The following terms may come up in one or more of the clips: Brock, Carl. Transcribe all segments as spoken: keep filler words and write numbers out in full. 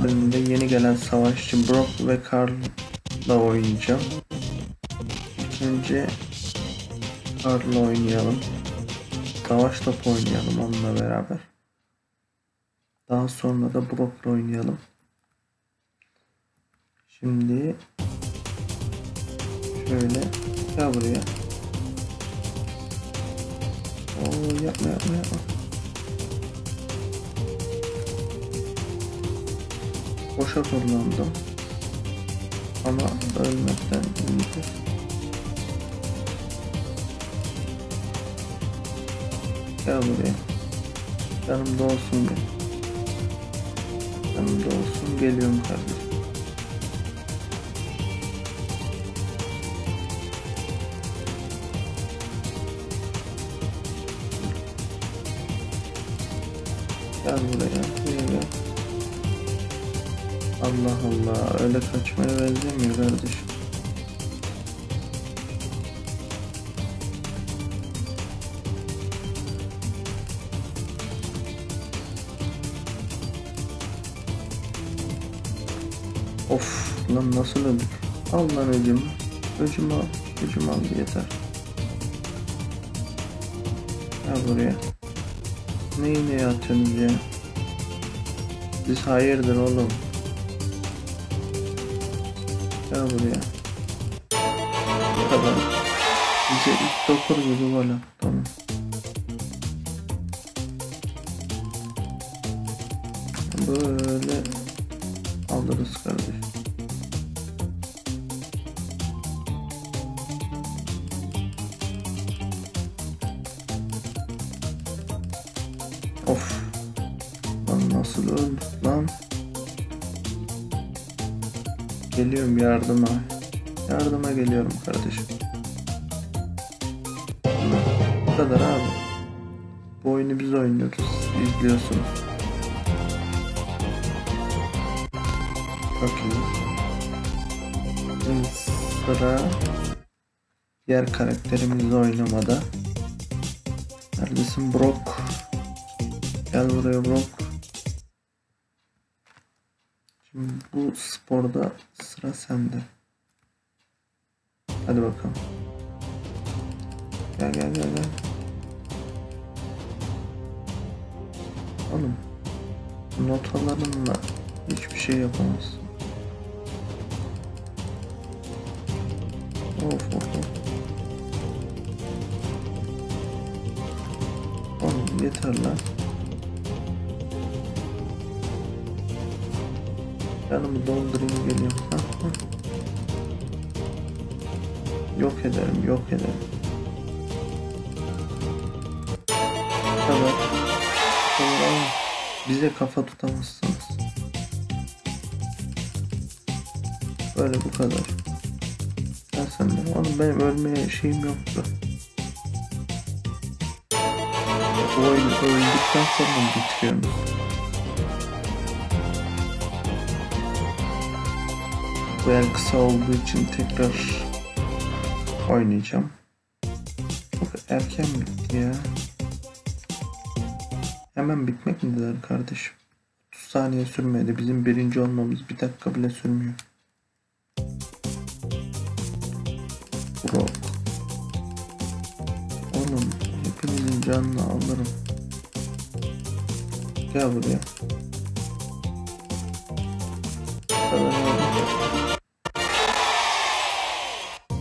saatlerinde yeni gelen savaşçı Brock ve Carl'la oynayacağım. Önce Carl'la oynayalım. Savaş topu oynayalım onunla beraber. Daha sonra da Brock'la oynayalım. Şimdi şöyle gel buraya. Oo, yapma yapma yapma. Boşa kullandım. Ama ölmekten iyiydi. Gel buraya. Yanımda olsun be. Yanımda olsun, geliyorum kardeşim. Gel buraya, buraya. Allah Allah, öyle kaçmaya benzemiyor kardeşim. Of lan, nasıl öldük? Al lan öcümü. Öcümü al, öcümü al, yeter. Gel buraya. Ne iğneye atıyorsunuz ya? Siz hayırdır oğlum? Gel buraya. Bu kadar. Bize ilk dokuz gibi böyle. Tamam. Böyle alırız kardeşim. Of lan, nasıl öldük lan? Geliyorum yardıma. Yardıma geliyorum kardeşim. Bu kadar abi. Bu oyunu biz oynuyoruz. İzliyorsunuz. Çok iyi. Sıra diğer karakterimiz oynamada. Neredesin Brock? Gel buraya Brock. Şimdi bu sporda sıra sende. Hadi bakalım. Gel gel gel gel. Oğlum, notalarınla hiçbir şey yapamazsın. Of of of. Oğlum yeter lan. Canımı doldurayım, geliyorum. Ha, ha. Yok ederim, yok ederim. Tamam. Tamam. Bize kafa tutamazsınız. Böyle bu kadar. Ben senden, oğlum benim ölmeye şeyim yoktu. O oyunu öldükten sonra bitiriyorum. Bu en kısa olduğu için tekrar oynayacağım. Çok erken bitti ya. Hemen bitmek mi dediler kardeşim? otuz saniye sürmedi. Bizim birinci olmamız bir dakika bile sürmüyor. Brock. Oğlum hepimizin canını alırım. Gel buraya.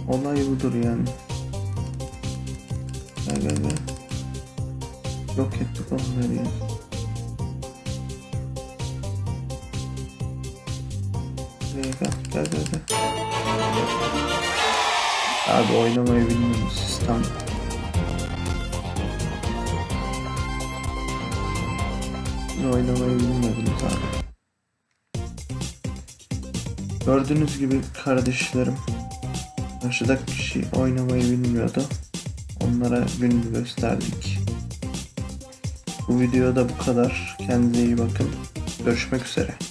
Olay budur yani. Gel gel gel. Yok ettik onları ya. Gel gel gel gel. Abi oynamayı bilmiyorum sistem. Oynamayı bilmiyordunuz abi. Gördüğünüz gibi kardeşlerim, karşıdaki kişi oynamayı bilmiyordu. Onlara gününü gösterdik. Bu videoda bu kadar. Kendinize iyi bakın. Görüşmek üzere.